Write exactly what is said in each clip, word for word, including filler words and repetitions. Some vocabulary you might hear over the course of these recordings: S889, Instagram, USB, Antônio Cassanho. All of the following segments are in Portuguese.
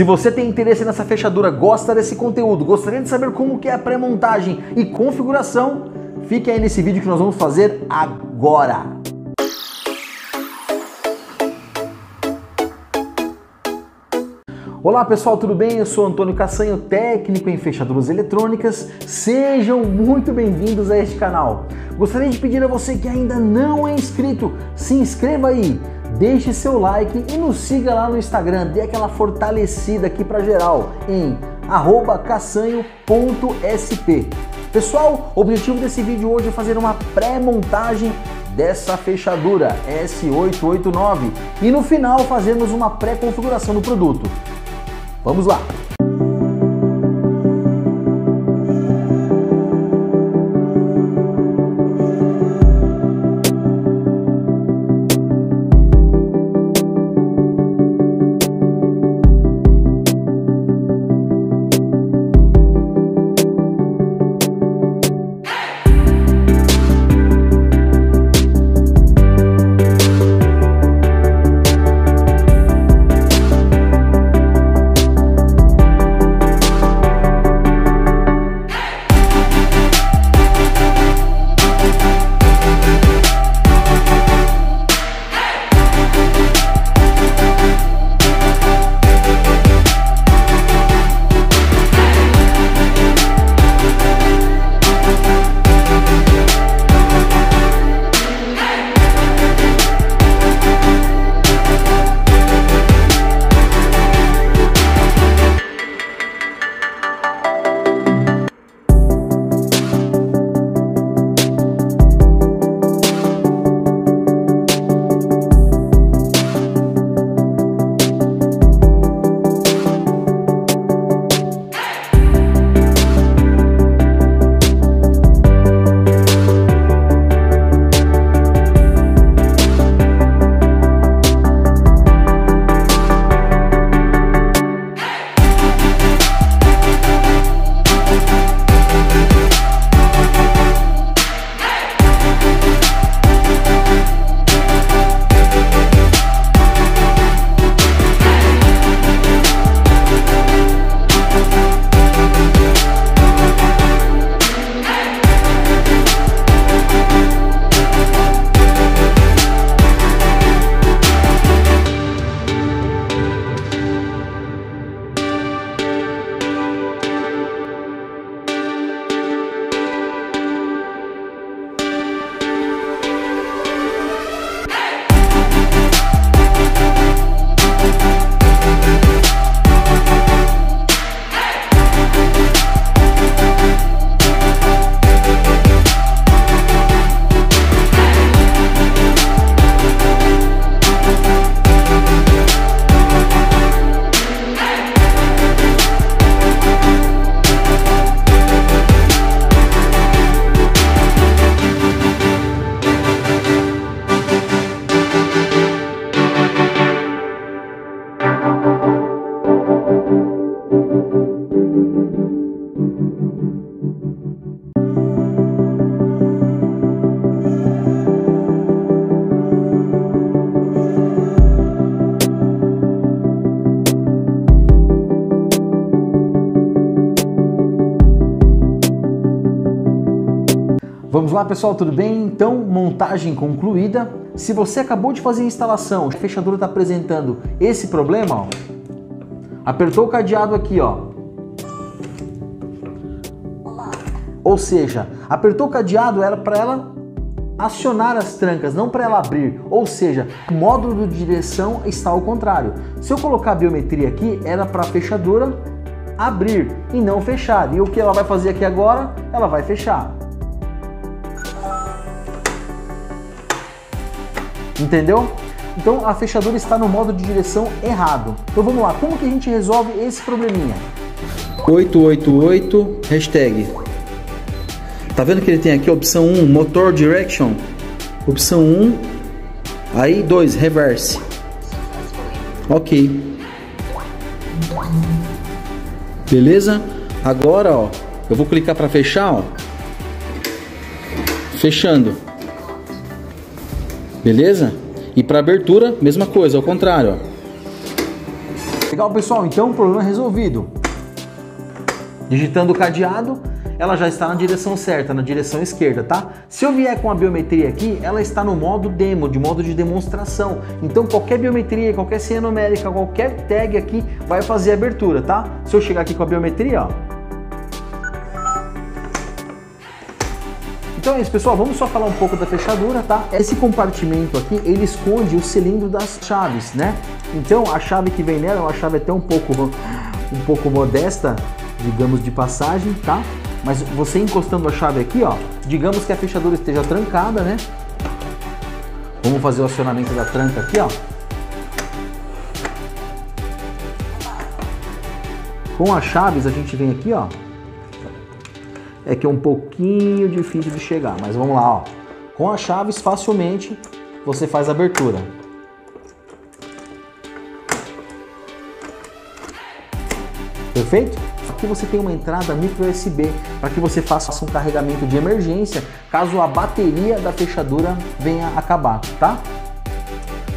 Se você tem interesse nessa fechadura, gosta desse conteúdo, gostaria de saber como que é a pré-montagem e configuração, fique aí nesse vídeo que nós vamos fazer agora. Olá pessoal, tudo bem? Eu sou Antônio Cassanho, técnico em fechaduras eletrônicas. Sejam muito bem-vindos a este canal. Gostaria de pedir a você que ainda não é inscrito, se inscreva aí, deixe seu like e nos siga lá no Instagram, dê aquela fortalecida aqui para geral em arroba cassanho ponto s p. Pessoal, o objetivo desse vídeo hoje é fazer uma pré-montagem dessa fechadura S oito oito nove e no final fazemos uma pré-configuração do produto. Vamos lá! Vamos lá pessoal, tudo bem? Então, montagem concluída. Se você acabou de fazer a instalação, a fechadura está apresentando esse problema, ó. Apertou o cadeado aqui, ó. Ou seja, apertou o cadeado era para ela acionar as trancas, não para ela abrir. Ou seja, o módulo de direção está ao contrário. Se eu colocar a biometria aqui, era para a fechadura abrir e não fechar. E o que ela vai fazer aqui agora? Ela vai fechar. Entendeu? Então a fechadura está no modo de direção errado. Então vamos lá, como que a gente resolve esse probleminha? oito oito oito, hashtag. Tá vendo que ele tem aqui opção um, motor direction, opção um, aí dois, reverse. Ok. Beleza? Agora, ó, eu vou clicar para fechar, ó. Fechando. Beleza? E para abertura, mesma coisa, ao contrário, ó. Legal, pessoal? Então, problema resolvido. Digitando o cadeado, ela já está na direção certa, na direção esquerda, tá? Se eu vier com a biometria aqui, ela está no modo demo, de modo de demonstração. Então, qualquer biometria, qualquer senha numérica, qualquer tag aqui vai fazer a abertura, tá? Se eu chegar aqui com a biometria, ó. Então é isso, pessoal, vamos só falar um pouco da fechadura, tá? Esse compartimento aqui, ele esconde o cilindro das chaves, né? Então a chave que vem nela é uma chave até um pouco, um pouco modesta, digamos de passagem, tá? Mas você encostando a chave aqui, ó, digamos que a fechadura esteja trancada, né? Vamos fazer o acionamento da tranca aqui, ó. Com as chaves a gente vem aqui, ó. É que é um pouquinho difícil de chegar, mas vamos lá, ó. Com as chaves, facilmente, você faz a abertura. Perfeito? Aqui você tem uma entrada micro U S B, para que você faça um carregamento de emergência, caso a bateria da fechadura venha acabar, tá?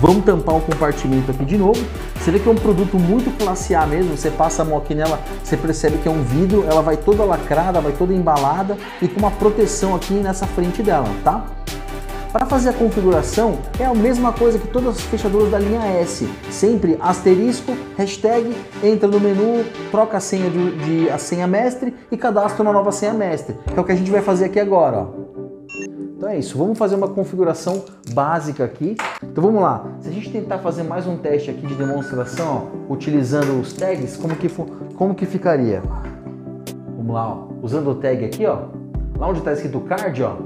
Vamos tampar o compartimento aqui de novo. Você vê que é um produto muito classe A mesmo, você passa a mão aqui nela, você percebe que é um vidro, ela vai toda lacrada, vai toda embalada e com uma proteção aqui nessa frente dela, tá? Para fazer a configuração, é a mesma coisa que todas as fechaduras da linha S. Sempre asterisco, hashtag, entra no menu, troca a senha, de, de, a senha mestre e cadastra uma nova senha mestre, que é o que a gente vai fazer aqui agora, ó. Então é isso, vamos fazer uma configuração básica aqui. Então vamos lá, se a gente tentar fazer mais um teste aqui de demonstração, ó, utilizando os tags, como que, como que ficaria? Vamos lá, ó. Usando o tag aqui, ó, lá onde está escrito card, ó.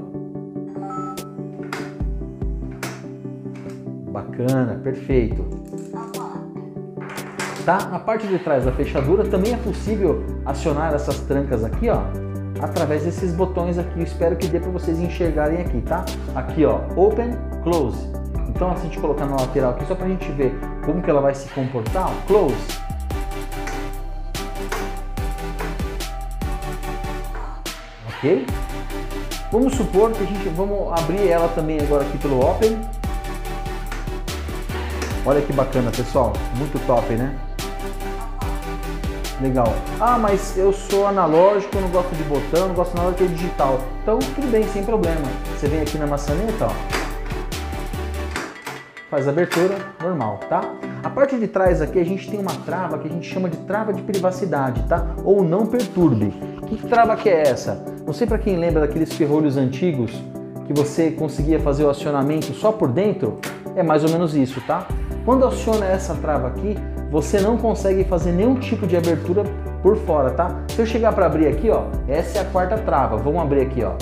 Bacana, perfeito. Tá? A parte de trás da fechadura também é possível acionar essas trancas aqui, ó, através desses botões aqui. Eu espero que dê para vocês enxergarem aqui, tá? Aqui, ó, open, close. Então, assim, a gente colocar na lateral aqui só para a gente ver como que ela vai se comportar, ó, close. Ok? Vamos supor que a gente, vamos abrir ela também agora aqui pelo open. Olha que bacana, pessoal, muito top, né? Legal. Ah, mas eu sou analógico, eu não gosto de botão, não gosto nada que é digital. Então, tudo bem, sem problema. Você vem aqui na maçaneta, ó. Faz a abertura, normal, tá? A parte de trás aqui, a gente tem uma trava que a gente chama de trava de privacidade, tá? Ou não perturbe. Que trava que é essa? Não sei pra quem lembra daqueles ferrolhos antigos que você conseguia fazer o acionamento só por dentro. É mais ou menos isso, tá? Quando aciona essa trava aqui, você não consegue fazer nenhum tipo de abertura por fora, tá? Se eu chegar para abrir aqui, ó, essa é a quarta trava. Vamos abrir aqui, ó.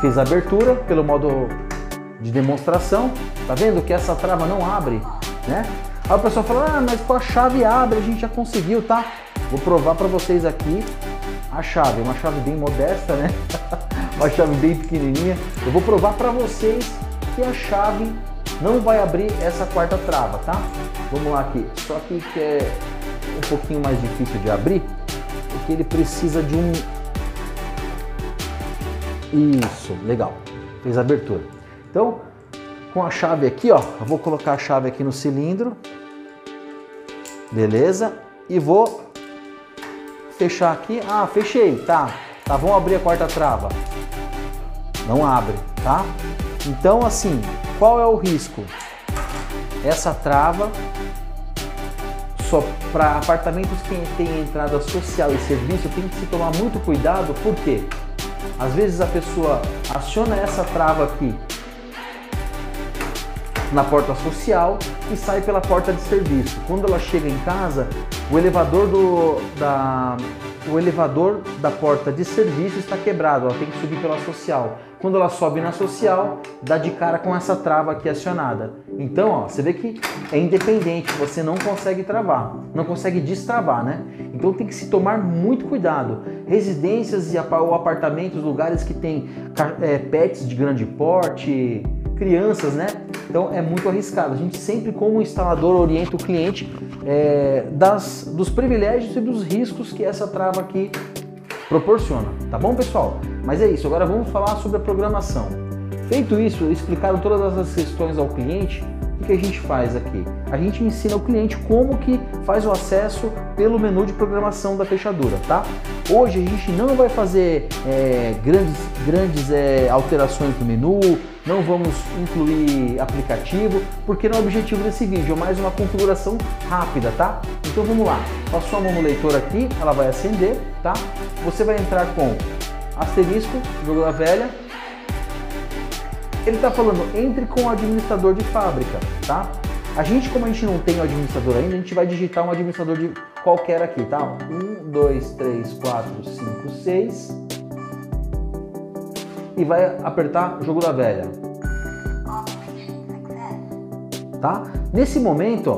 Fiz a abertura pelo modo de demonstração. Tá vendo que essa trava não abre, né? Aí o pessoal fala, ah, mas com a chave abre, a gente já conseguiu, tá? Vou provar para vocês aqui a chave. Uma chave bem modesta, né? Uma chave bem pequenininha. Eu vou provar para vocês que a chave não vai abrir essa quarta trava, tá? Vamos lá aqui, só que é um pouquinho mais difícil de abrir, porque ele precisa de um... Isso, legal, fez a abertura. Então, com a chave aqui, ó, eu vou colocar a chave aqui no cilindro, beleza, e vou fechar aqui, ah, fechei, tá, tá, vamos abrir a quarta trava. Não abre, tá? Então, assim, qual é o risco? Essa trava, só para apartamentos que têm entrada social e serviço, tem que se tomar muito cuidado, porque às vezes a pessoa aciona essa trava aqui na porta social e sai pela porta de serviço. Quando ela chega em casa, o elevador do, da, o elevador da porta de serviço está quebrado, ela tem que subir pela social. Quando ela sobe na social, dá de cara com essa trava aqui acionada. Então, ó, você vê que é independente, você não consegue travar, não consegue destravar, né? Então tem que se tomar muito cuidado. Residências ou apartamentos, lugares que tem é, pets de grande porte, crianças, né? Então é muito arriscado. A gente sempre, como instalador, orienta o cliente é, das, dos privilégios e dos riscos que essa trava aqui proporciona, tá bom, pessoal? Mas é isso, agora vamos falar sobre a programação. Feito isso, explicado todas as questões ao cliente, o que a gente faz aqui? A gente ensina o cliente como que faz o acesso pelo menu de programação da fechadura, tá? Hoje a gente não vai fazer é, grandes, grandes é, alterações no menu, não vamos incluir aplicativo, porque não é o objetivo desse vídeo, é mais uma configuração rápida, tá? Então vamos lá, passou a mão no leitor aqui, ela vai acender, tá? Você vai entrar com asterisco, jogo da velha. Ele está falando, entre com o administrador de fábrica, tá? A gente, como a gente não tem o administrador ainda, a gente vai digitar um administrador de qualquer aqui, tá? um, dois, três, quatro, cinco, seis. E vai apertar jogo da velha. Tá? Nesse momento, ó,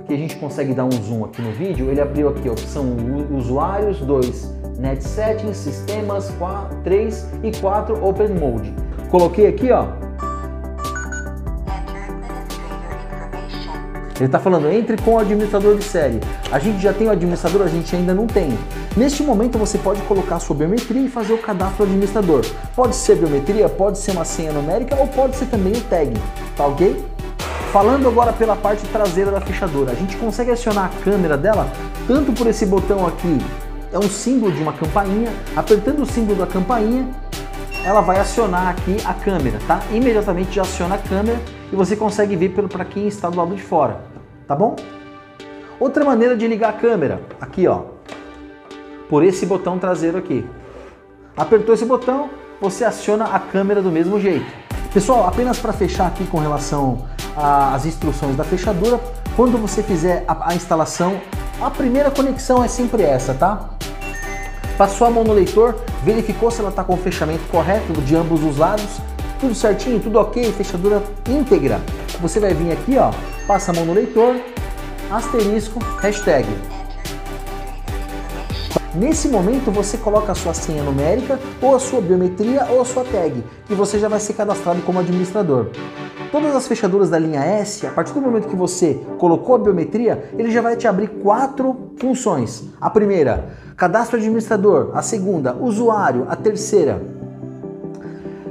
aqui a gente consegue dar um zoom aqui no vídeo, ele abriu aqui a opção usuários, dois, net settings, sistemas, três e quatro, open mode. Coloquei aqui, ó. Ele está falando, entre com o administrador de série. A gente já tem o administrador, a gente ainda não tem. Neste momento você pode colocar a sua biometria e fazer o cadastro do administrador. Pode ser biometria, pode ser uma senha numérica ou pode ser também o tag, tá ok? Falando agora pela parte traseira da fechadura, a gente consegue acionar a câmera dela tanto por esse botão aqui, é um símbolo de uma campainha, apertando o símbolo da campainha, ela vai acionar aqui a câmera, tá? Imediatamente já aciona a câmera e você consegue ver para quem está do lado de fora, tá bom? Outra maneira de ligar a câmera, aqui ó, por esse botão traseiro aqui. Apertou esse botão, você aciona a câmera do mesmo jeito. Pessoal, apenas para fechar aqui com relação às instruções da fechadura, quando você fizer a, a instalação, a primeira conexão é sempre essa, tá? Passou a mão no leitor, verificou se ela está com o fechamento correto de ambos os lados, tudo certinho, tudo ok, fechadura íntegra. Você vai vir aqui, ó, passa a mão no leitor, asterisco, hashtag. Nesse momento você coloca a sua senha numérica, ou a sua biometria, ou a sua tag, e você já vai ser cadastrado como administrador. Todas as fechaduras da linha S, a partir do momento que você colocou a biometria, ele já vai te abrir quatro funções. A primeira, cadastro administrador. A segunda, usuário. A terceira,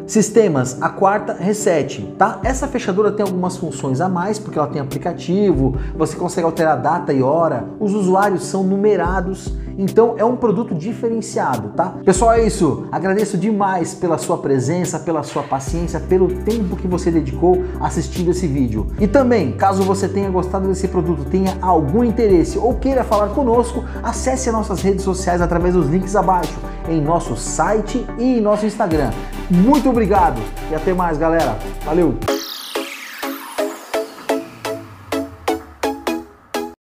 sistemas. A quarta, reset. Tá? Essa fechadura tem algumas funções a mais, porque ela tem aplicativo, você consegue alterar data e hora, os usuários são numerados. Então é um produto diferenciado, tá? Pessoal, é isso. Agradeço demais pela sua presença, pela sua paciência, pelo tempo que você dedicou assistindo esse vídeo. E também, caso você tenha gostado desse produto, tenha algum interesse ou queira falar conosco, acesse as nossas redes sociais através dos links abaixo, em nosso site e em nosso Instagram. Muito obrigado e até mais, galera. Valeu!